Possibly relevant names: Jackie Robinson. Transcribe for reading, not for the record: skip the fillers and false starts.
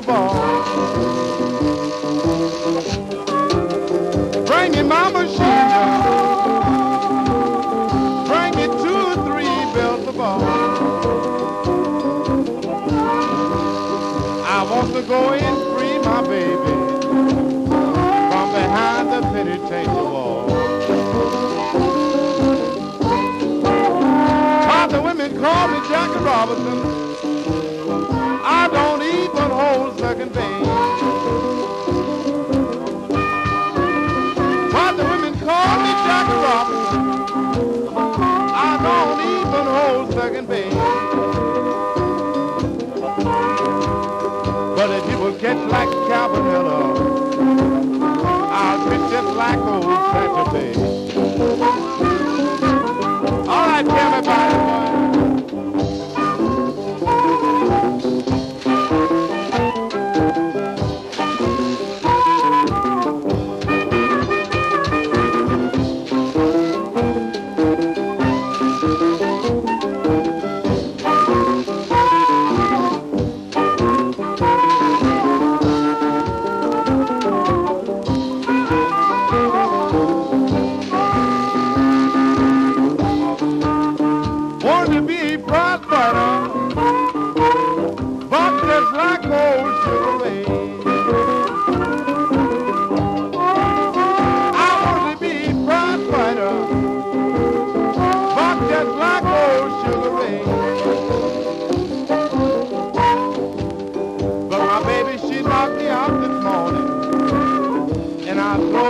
the ball. Bring it, Mama Sugar. Bring it 2 or 3, bells the ball. I want to go in free, my baby, from behind the penitentiary wall. Other women call me Jackie Robinson. I don't eat but whole sucking veins. Why the women call me Jackie Robinson? I don't eat but whole sucking veins. But if you will catch like Cabanella, I'll be just like old Santa Fe. All right, everybody. Baby, she knocked me out this morning, and I know